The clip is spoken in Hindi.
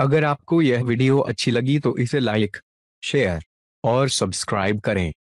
अगर आपको यह वीडियो अच्छी लगी तो इसे लाइक, शेयर और सब्सक्राइब करें।